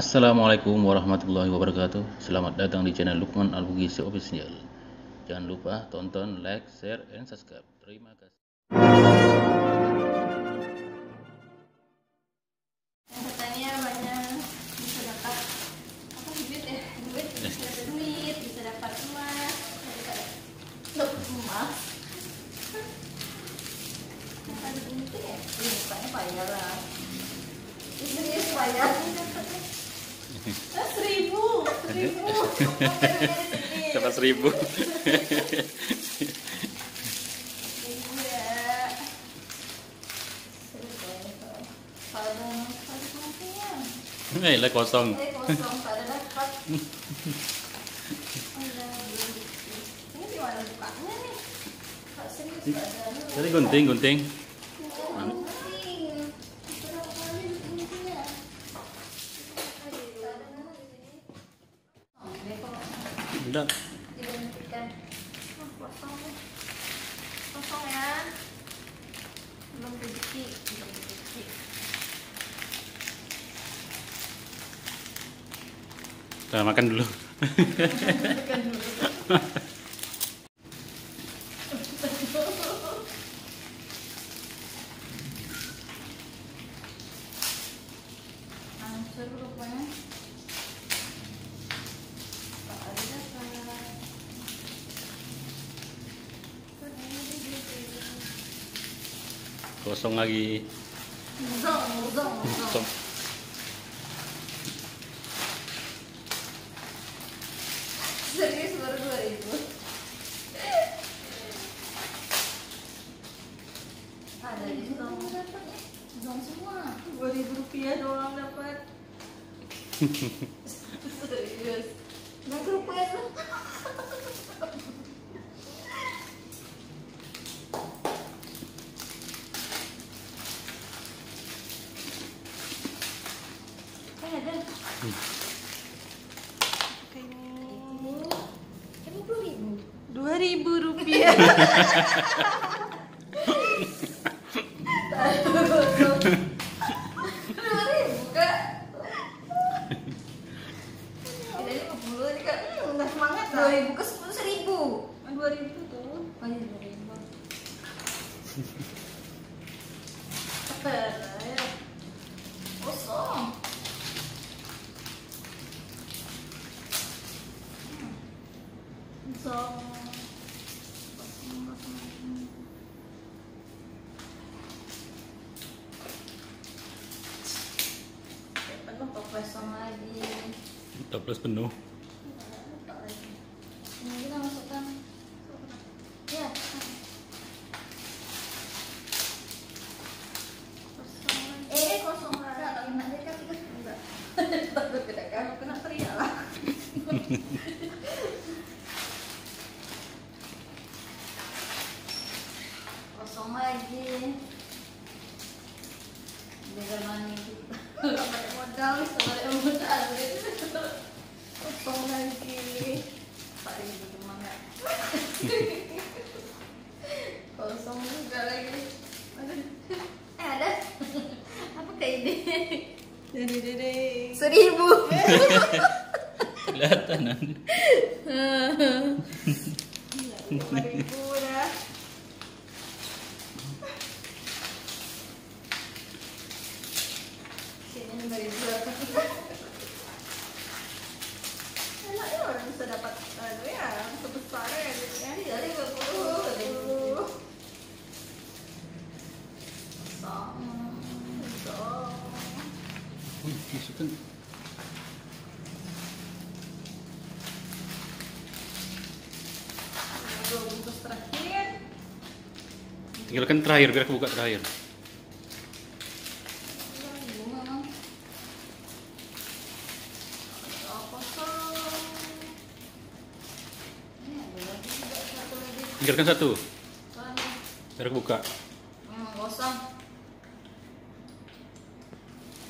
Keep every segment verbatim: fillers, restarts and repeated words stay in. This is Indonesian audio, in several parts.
Assalamualaikum warahmatullahi wabarakatuh. Selamat datang di channel Lukman Al-bugisy Official. Jangan lupa tonton, like, share, and subscribe. Terima kasih. Katanya banyak bisa dapat apa duit ya, duit bisa dapat duit, bisa dapat emas, bisa dapat emas. Ada itu ya, bukanya payah lah. Ini payah ini dapatnya. Ah, seribu, seribu. Dapat seribu. Ini lah kosong. Ini kosong, tak ada dapat. Ini gimana bukanya nih? Kok serius tak ada. Jadi gunting, gunting. Tidak. Diguntingkan. Kosong. Kosong ya. Belum rezeki, belum rezeki. Nah, makan dulu. Makan dulu. Hancur rupanya. Tak ada dapat. Kosong lagi. Kosong, kosong, kosong. Serius baru dua ribu. Ada di zong, zong semua. Dua ribu rupiah doang dapat. Serius. Nggak rupiah tu. Ada ada. Dua ribu rupiah. Dua ribu kak. Ada lima puluh ni kak. Dah semangat lah. Dua ribu ke sepuluh seribu. Dua ribu tu. Banyak dua ribu. Terus. Kosong. Kosong. Kosong lagi. Toples penuh. Tak lagi. Ini kita masukkan. Ya. Kosong lagi. Eh kosong lagi. Tak kena dekat juga. Tidak. Tak berdekat. Kalau kena teriak lah. Kosong lagi. Jaga mani kita. Tidak pakai modal. Tidak pakai modal. Kosong lagi. Pak Ibu cuma enggak. Kosong juga lagi. Eh ada. Apa kayak ini? Dari dari. Seribu. Kelihatan. Seribu dah. Dari dua enak ya orang bisa dapat aduh ya sebesar ya gitu kan dari dua puluh kosong kosong masukkan dua bungkus terakhir tinggalkan terakhir biar aku buka terakhir. Tinggalkan satu. Biar aku buka. Hmm, kosong.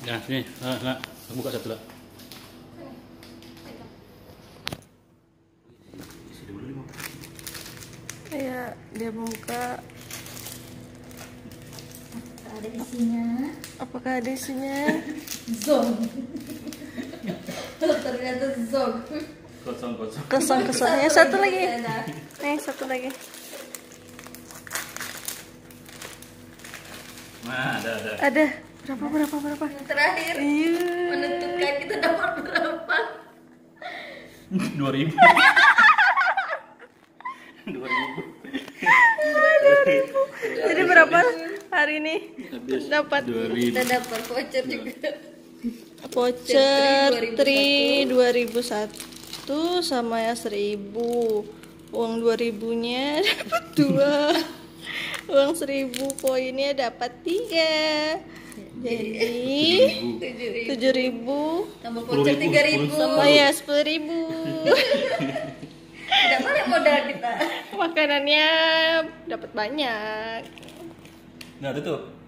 Nah, sini. Nah, nah. Aku buka satu lah. Isi dulu lima. Kayak dia membuka. Apakah ada isinya? Apakah ada isinya? Zong. Ternyata zog. Kosong-kosong. Kosong-kosong. Yang satu lagi. Eh, satu lagi. Nah, ada, ada. Ada. Berapa, berapa, berapa? Yang terakhir. Iya. Menentukan kita dapat berapa. Dua ribu. Dua ribu. Dua ribu. Jadi berapa hari ini? Dapat. Kita dapat voucher juga. Voucher tri dua ribu satu sama ya seribu. Uang dua ribunya dapat dua. Uang seribu koinnya dapat tiga. Jadi tujuh ribu tambah voucher tiga ribu sama ya sepuluh ribu. Tidak banyak modal kita. Makanannya dapat banyak. Nah itu tuh.